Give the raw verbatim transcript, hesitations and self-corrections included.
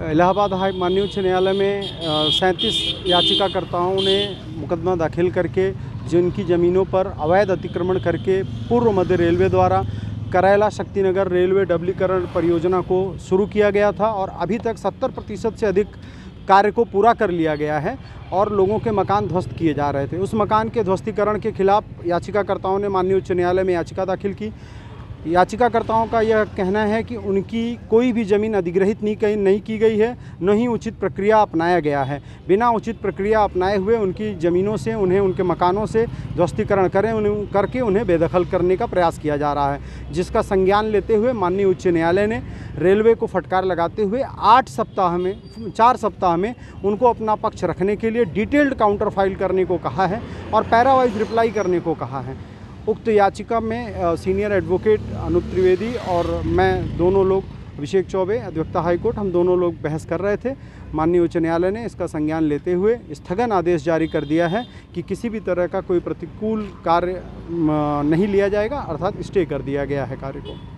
Allahabad high माननीय न्यायालय में सैंतीस याचिकाकर्ताओं ने मुकदमा दाखिल करके जिनकी ज़मीनों पर अवैध अतिक्रमण करके पूर्व मध्य रेलवे द्वारा करैला शक्तिनगर रेलवे डबलीकरण परियोजना को शुरू किया गया था और अभी तक सत्तर प्रतिशत से अधिक कार्य को पूरा कर लिया गया है और लोगों के मकान ध्वस्त किए जा रहे थे। उस मकान के ध्वस्तीकरण के खिलाफ याचिकाकर्ताओं ने माननीय उच्च न्यायालय में याचिका दाखिल की। याचिकाकर्ताओं का यह कहना है कि उनकी कोई भी ज़मीन अधिग्रहित नहीं नहीं की गई है, न ही उचित प्रक्रिया अपनाया गया है। बिना उचित प्रक्रिया अपनाए हुए उनकी ज़मीनों से, उन्हें उनके मकानों से ध्वस्तीकरण करें उन्हें करके उन्हें बेदखल करने का प्रयास किया जा रहा है, जिसका संज्ञान लेते हुए माननीय उच्च न्यायालय ने रेलवे को फटकार लगाते हुए आठ सप्ताह में चार सप्ताह में उनको अपना पक्ष रखने के लिए डिटेल्ड काउंटर फाइल करने को कहा है और पैरावाइज रिप्लाई करने को कहा है। उक्त याचिका में सीनियर एडवोकेट अनुप त्रिवेदी और मैं दोनों लोग, अभिषेक चौबे अधिवक्ता हाईकोर्ट, हम दोनों लोग बहस कर रहे थे। माननीय उच्च न्यायालय ने इसका संज्ञान लेते हुए स्थगन आदेश जारी कर दिया है कि किसी भी तरह का कोई प्रतिकूल कार्य नहीं लिया जाएगा, अर्थात स्टे कर दिया गया है कार्य को।